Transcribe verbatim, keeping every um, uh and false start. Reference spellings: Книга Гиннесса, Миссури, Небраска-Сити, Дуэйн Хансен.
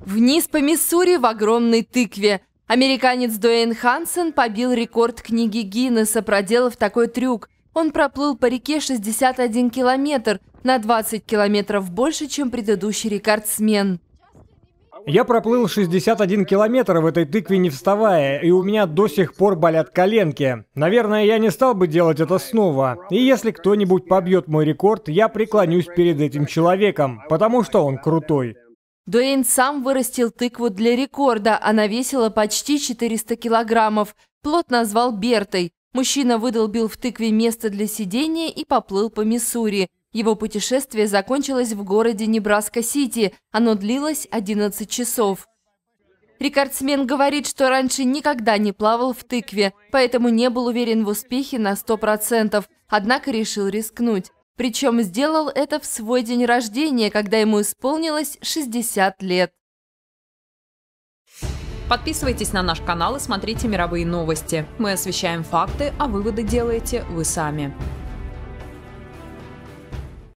Вниз по Миссури в огромной тыкве. Американец Дуэйн Хансен побил рекорд книги Гиннесса, проделав такой трюк. Он проплыл по реке шестьдесят один километр, на двадцать километров больше, чем предыдущий рекордсмен. Я проплыл шестьдесят один километр в этой тыкве не вставая, и у меня до сих пор болят коленки. Наверное, я не стал бы делать это снова. И если кто-нибудь побьет мой рекорд, я преклонюсь перед этим человеком, потому что он крутой. Дуэйн сам вырастил тыкву для рекорда, она весила почти четыреста килограммов. Плод назвал Бертой. Мужчина выдолбил в тыкве место для сидения и поплыл по Миссури. Его путешествие закончилось в городе Небраска-Сити. Оно длилось одиннадцать часов. Рекордсмен говорит, что раньше никогда не плавал в тыкве, поэтому не был уверен в успехе на сто процентов, однако решил рискнуть. Причем сделал это в свой день рождения, когда ему исполнилось шестьдесят лет. Подписывайтесь на наш канал и смотрите мировые новости. Мы освещаем факты, а выводы делаете вы сами.